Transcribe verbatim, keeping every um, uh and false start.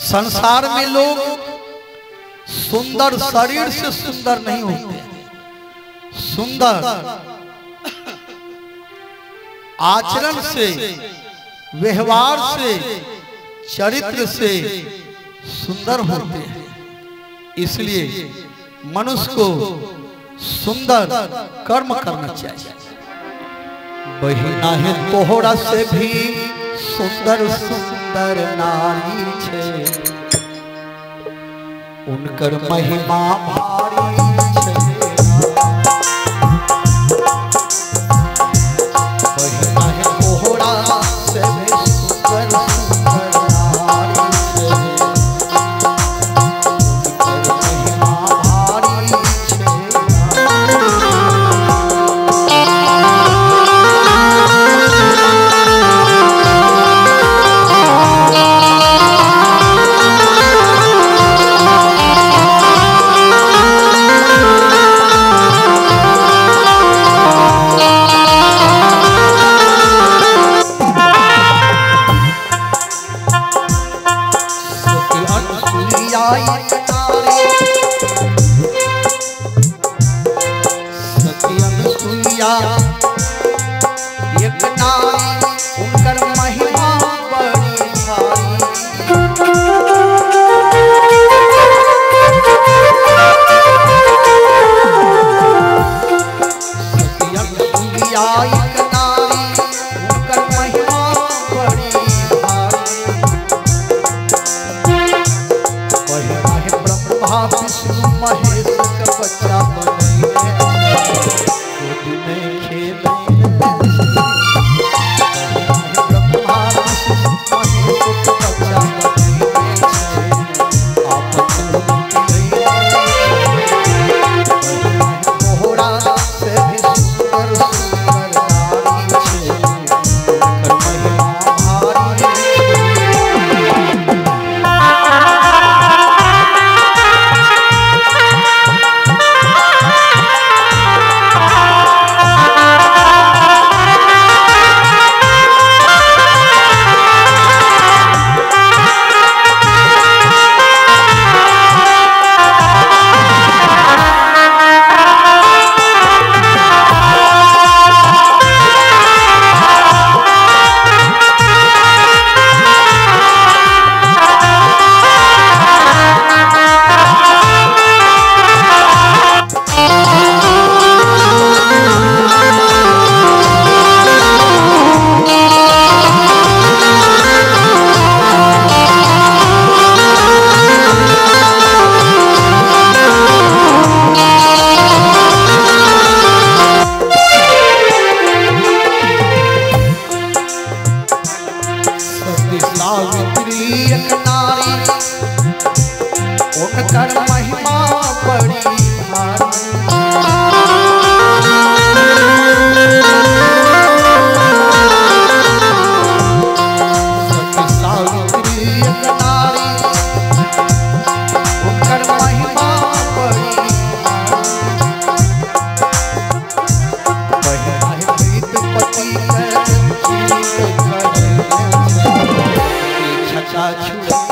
संसार में लोग सुंदर शरीर से सुंदर नहीं होते, सुंदर आचरण से, व्यवहार से, चरित्र से सुंदर होते हैं। इसलिए मनुष्य को सुंदर कर्म करना चाहिए। बहिना है तोहरा से भी सुंदर सुंदर नारी छे, उनकर महिमा भारी छे। बहिना है तोहरा से भी सुंदर सुंदर नारी छे, उनकर महिमा भारी छे। Thank you.